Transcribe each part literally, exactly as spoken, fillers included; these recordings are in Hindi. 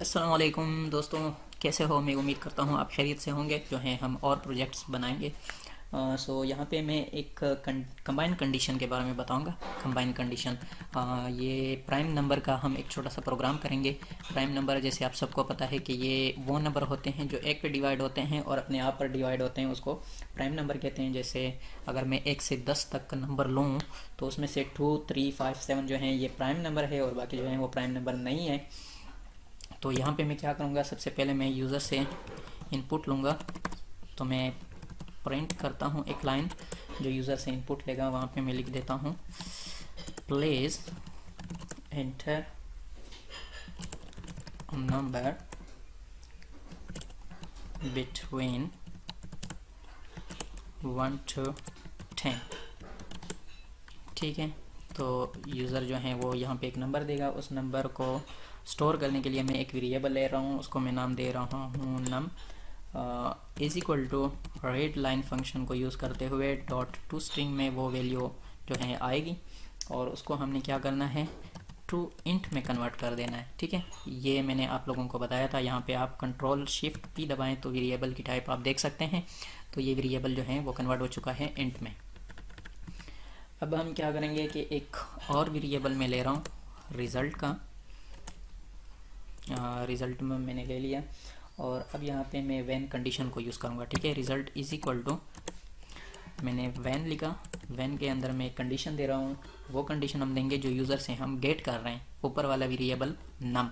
अस्सलाम वालेकुम दोस्तों, कैसे हो? मैं उम्मीद करता हूँ आप खैरियत से होंगे। जो हैं हम और प्रोजेक्ट्स बनाएंगे। आ, सो यहाँ पे मैं एक कंबाइन कंडीशन के बारे में बताऊँगा। कंबाइन कंडीशन ये प्राइम नंबर का हम एक छोटा सा प्रोग्राम करेंगे। प्राइम नंबर जैसे आप सबको पता है कि ये वो नंबर होते हैं जो एक पे डिवाइड होते हैं और अपने आप पर डिवाइड होते हैं, उसको प्राइम नंबर कहते हैं। जैसे अगर मैं एक से दस तक नंबर लूँ तो उसमें से टू थ्री फाइव सेवन जो हैं ये प्राइम नंबर है और बाकी जो हैं वो प्राइम नंबर नहीं है। तो यहाँ पे मैं क्या करूँगा, सबसे पहले मैं यूज़र से इनपुट लूँगा। तो मैं प्रिंट करता हूँ एक लाइन जो यूज़र से इनपुट लेगा, वहाँ पे मैं लिख देता हूँ please enter number between one two ten. ठीक है, तो यूज़र जो है वो यहाँ पे एक नंबर देगा। उस नंबर को स्टोर करने के लिए मैं एक वेरिएबल ले रहा हूँ, उसको मैं नाम दे रहा हूँ num is equal to red line function को यूज़ करते हुए डॉट टू स्ट्रिंग में वो वैल्यू जो है आएगी और उसको हमने क्या करना है, टू इंट में कन्वर्ट कर देना है। ठीक है, ये मैंने आप लोगों को बताया था। यहाँ पे आप कंट्रोल शिफ्ट पी दबाएँ तो वेरिएबल की टाइप आप देख सकते हैं। तो ये वेरिएबल जो है वो कन्वर्ट हो चुका है इंट में। अब हम क्या करेंगे कि एक और वेरिएबल में ले रहा हूँ रिज़ल्ट का, रिज़ल्ट में मैंने ले लिया और अब यहाँ पे मैं वैन कंडीशन को यूज़ करूँगा। ठीक है, रिज़ल्ट इज़ इक्वल टू मैंने वैन लिखा, वैन के अंदर मैं कंडीशन दे रहा हूँ। वो कंडीशन हम देंगे जो यूज़र से हम गेट कर रहे हैं, ऊपर वाला वेरिएबल नम।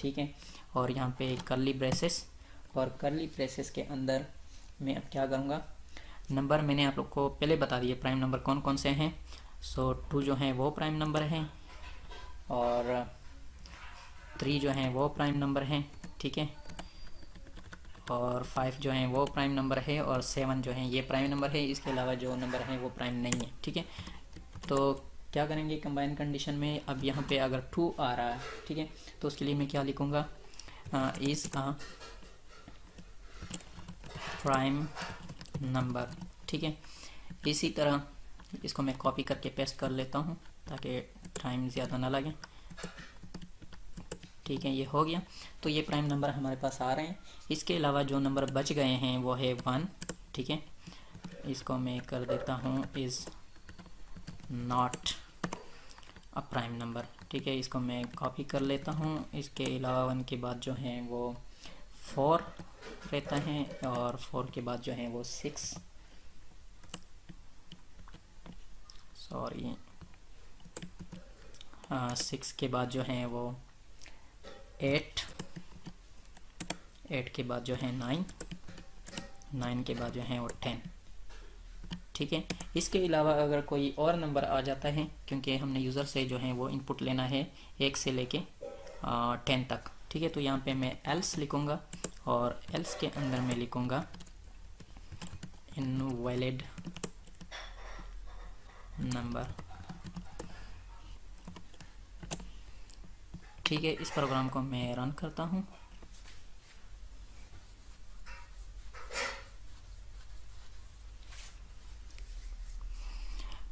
ठीक है, और यहाँ पे करली ब्रेसेस और करली ब्रेसेस के अंदर मैं अब क्या करूँगा, नंबर मैंने आप लोग को पहले बता दिए प्राइम नंबर कौन कौन से हैं। सो टू जो हैं वो प्राइम नंबर हैं और थ्री जो हैं वो प्राइम नंबर हैं। ठीक है, और फाइव जो हैं वो प्राइम नंबर है और सेवन जो हैं ये प्राइम नंबर है। इसके अलावा जो नंबर हैं वो प्राइम नहीं है। ठीक है, तो क्या करेंगे कंबाइन कंडीशन में, अब यहाँ पे अगर टू आ रहा है, ठीक है, तो उसके लिए मैं क्या लिखूँगा, इज़ अ प्राइम नंबर। ठीक है, इसी तरह इसको मैं कॉपी करके पेस्ट कर लेता हूँ ताकि टाइम ज़्यादा ना लगे। ठीक है, ये हो गया। तो ये प्राइम नंबर हमारे पास आ रहे हैं। इसके अलावा जो नंबर बच गए हैं वो है वन। ठीक है, इसको मैं कर देता हूँ is not a prime number. ठीक है, इसको मैं कॉपी कर लेता हूँ। इसके अलावा वन के बाद जो हैं वो फोर रहता है और फोर के बाद जो है वो सिक्स, सॉरी हाँ सिक्स के बाद जो है वो एट, एट के बाद जो है नाइन, नाइन के बाद जो है वो टेन। ठीक है, इसके अलावा अगर कोई और नंबर आ जाता है, क्योंकि हमने यूज़र से जो है वो इनपुट लेना है एक से लेके टेन तक। ठीक है, तो यहाँ पे मैं एल्स लिखूँगा और एल्स के अंदर मैं लिखूँगा इनवैलिड नंबर। ठीक है, इस प्रोग्राम को मैं रन करता हूँ।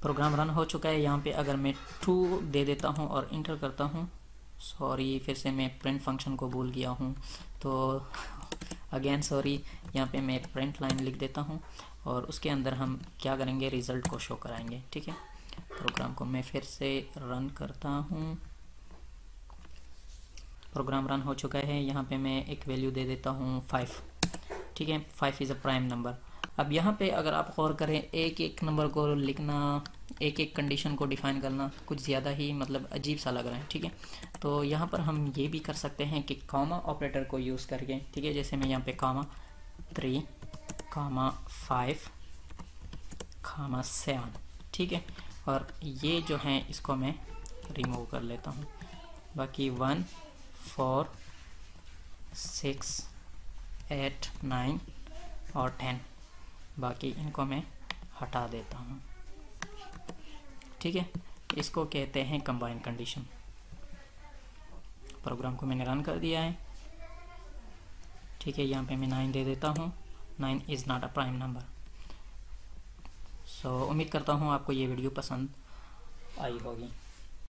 प्रोग्राम रन हो चुका है। यहाँ पे अगर मैं टू दे देता हूँ और इंटर करता हूँ, सॉरी फिर से मैं प्रिंट फंक्शन को भूल गया हूँ, तो अगेन सॉरी, यहाँ पे मैं प्रिंट लाइन लिख देता हूँ और उसके अंदर हम क्या करेंगे, रिज़ल्ट को शो कराएंगे। ठीक है, प्रोग्राम को मैं फिर से रन करता हूँ। प्रोग्राम रन हो चुका है। यहाँ पे मैं एक वैल्यू दे देता हूँ फाइव। ठीक है, five is a prime number. अब यहाँ पे अगर आप गौर करें, एक एक नंबर को लिखना, एक एक कंडीशन को डिफ़ाइन करना कुछ ज़्यादा ही मतलब अजीब सा लग रहा है। ठीक है, तो यहाँ पर हम ये भी कर सकते हैं कि कॉमा ऑपरेटर को यूज़ करके। ठीक है, जैसे मैं यहाँ पे comma three comma five comma seven. ठीक है, और ये जो हैं इसको मैं रिमूव कर लेता हूँ। बाकी one four six eight nine और टेन, बाकी इनको मैं हटा देता हूँ। ठीक है, इसको कहते हैं कंबाइन कंडीशन। प्रोग्राम को मैंने रन कर दिया है। ठीक है, यहाँ पे मैं नाइन दे देता हूँ, nine is not a prime number. So उम्मीद करता हूँ आपको ये वीडियो पसंद आई होगी।